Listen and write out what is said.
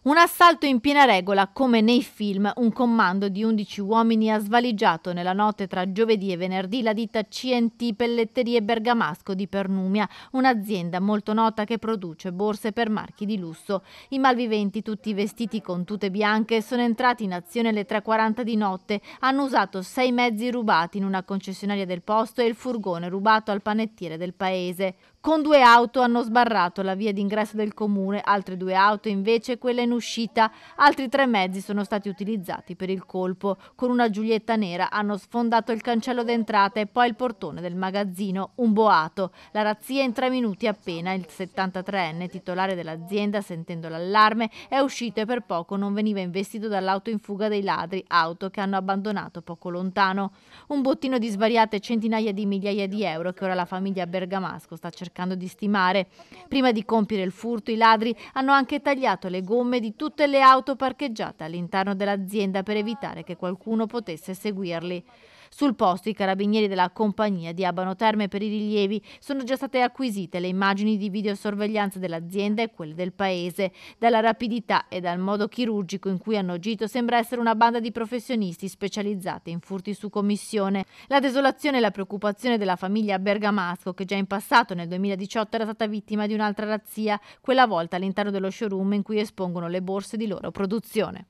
Un assalto in piena regola, come nei film, un commando di 11 uomini ha svaligiato nella notte tra giovedì e venerdì la ditta C&T Pelletterie Bergamasco di Pernumia, un'azienda molto nota che produce borse per marchi di lusso. I malviventi, tutti vestiti con tute bianche, sono entrati in azione alle 3:40 di notte, hanno usato 6 mezzi rubati in una concessionaria del posto e il furgone rubato al panettiere del paese. Con 2 auto hanno sbarrato la via d'ingresso del comune, altre 2 auto invece quelle in uscita. Altri 3 mezzi sono stati utilizzati per il colpo. Con una Giulietta nera hanno sfondato il cancello d'entrata e poi il portone del magazzino, un boato. La razzia in 3 minuti appena. Il 73enne, titolare dell'azienda, sentendo l'allarme, è uscito e per poco non veniva investito dall'auto in fuga dei ladri, auto che hanno abbandonato poco lontano. Un bottino di svariate centinaia di migliaia di euro che ora la famiglia Bergamasco sta cercando di stimare. Prima di compiere il furto, i ladri hanno anche tagliato le gomme di tutte le auto parcheggiate all'interno dell'azienda per evitare che qualcuno potesse seguirli. Sul posto i carabinieri della compagnia di Abano Terme per i rilievi. Sono già state acquisite le immagini di videosorveglianza dell'azienda e quelle del paese. Dalla rapidità e dal modo chirurgico in cui hanno agito sembra essere una banda di professionisti specializzati in furti su commissione. La desolazione e la preoccupazione della famiglia Bergamasco, che già in passato nel 2018 era stata vittima di un'altra razzia, quella volta all'interno dello showroom in cui espongono le borse di loro produzione.